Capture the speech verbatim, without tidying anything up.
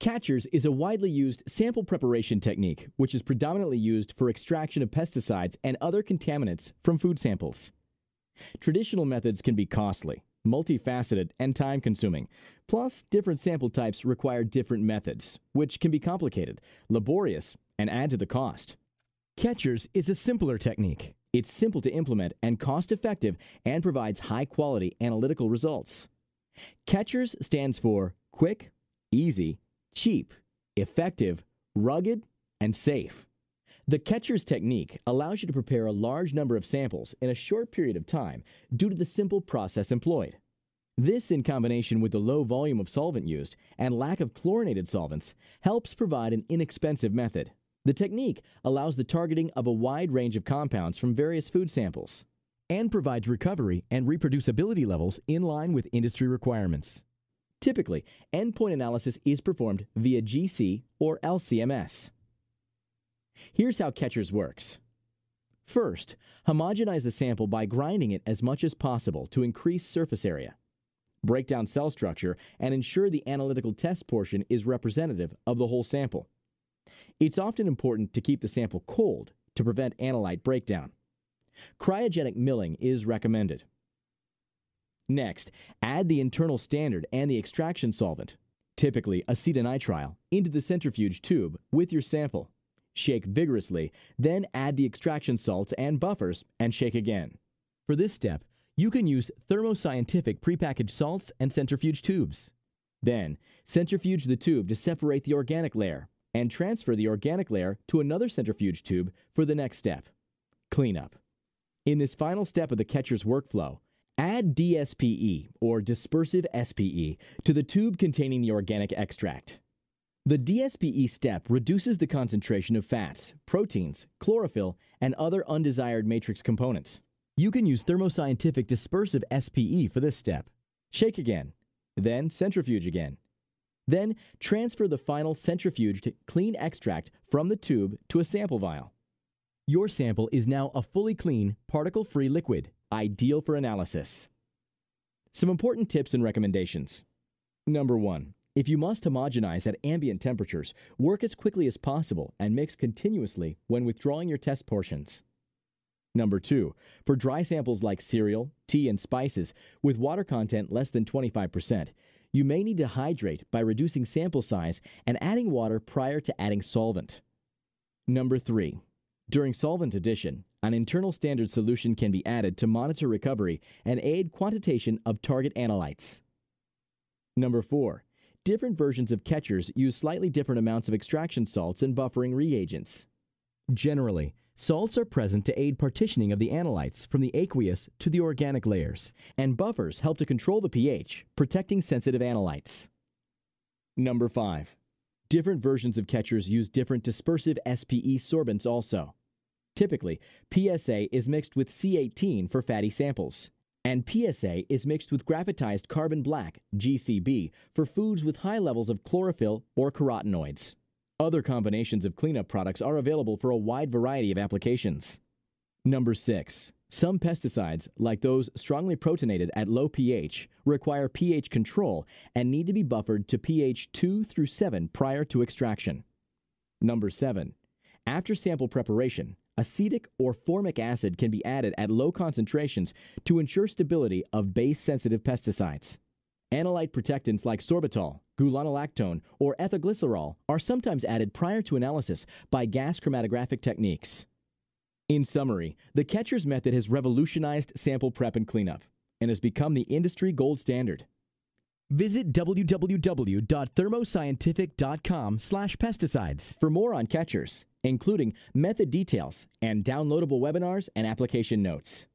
QuEChERS is a widely used sample preparation technique, which is predominantly used for extraction of pesticides and other contaminants from food samples. Traditional methods can be costly, multifaceted, and time-consuming. Plus, different sample types require different methods, which can be complicated, laborious, and add to the cost. QuEChERS is a simpler technique. It's simple to implement and cost-effective and provides high-quality analytical results. QuEChERS stands for quick, easy, cheap, effective, rugged, and safe. The QuEChERS technique allows you to prepare a large number of samples in a short period of time due to the simple process employed. This, in combination with the low volume of solvent used and lack of chlorinated solvents, helps provide an inexpensive method. The technique allows the targeting of a wide range of compounds from various food samples and provides recovery and reproducibility levels in line with industry requirements. Typically, endpoint analysis is performed via G C or L C M S. Here's how QuEChERS works. First, homogenize the sample by grinding it as much as possible to increase surface area. Break down cell structure and ensure the analytical test portion is representative of the whole sample. It's often important to keep the sample cold to prevent analyte breakdown. Cryogenic milling is recommended. Next, add the internal standard and the extraction solvent, typically acetonitrile, into the centrifuge tube with your sample. Shake vigorously, then add the extraction salts and buffers and shake again. For this step, you can use Thermo Scientific prepackaged salts and centrifuge tubes. Then, centrifuge the tube to separate the organic layer and transfer the organic layer to another centrifuge tube for the next step, cleanup. In this final step of the QuEChERS workflow, add D S P E, or dispersive S P E, to the tube containing the organic extract. The D S P E step reduces the concentration of fats, proteins, chlorophyll, and other undesired matrix components. You can use Thermo Scientific dispersive S P E for this step. Shake again, then centrifuge again. Then transfer the final centrifuged clean extract from the tube to a sample vial. Your sample is now a fully clean, particle-free liquid, ideal for analysis. Some important tips and recommendations. Number one, if you must homogenize at ambient temperatures, work as quickly as possible and mix continuously when withdrawing your test portions. Number two, for dry samples like cereal, tea, and spices with water content less than twenty-five percent, you may need to hydrate by reducing sample size and adding water prior to adding solvent. Number three, during solvent addition, an internal standard solution can be added to monitor recovery and aid quantitation of target analytes. Number four, different versions of QuEChERS use slightly different amounts of extraction salts and buffering reagents. Generally, salts are present to aid partitioning of the analytes from the aqueous to the organic layers, and buffers help to control the pH, protecting sensitive analytes. Number five. Different versions of QuEChERS use different dispersive S P E sorbents also. Typically, P S A is mixed with C eighteen for fatty samples, and P S A is mixed with graphitized carbon black, G C B, for foods with high levels of chlorophyll or carotenoids. Other combinations of cleanup products are available for a wide variety of applications. Number six. Some pesticides, like those strongly protonated at low pH, require pH control and need to be buffered to pH two through seven prior to extraction. Number seven. After sample preparation, acetic or formic acid can be added at low concentrations to ensure stability of base-sensitive pesticides. Analyte protectants like sorbitol, gulanolactone, or ethylglycerol are sometimes added prior to analysis by gas chromatographic techniques. In summary, the QuEChERS method has revolutionized sample prep and cleanup and has become the industry gold standard. Visit w w w dot thermo scientific dot com slash pesticides for more on QuEChERS, including method details and downloadable webinars and application notes.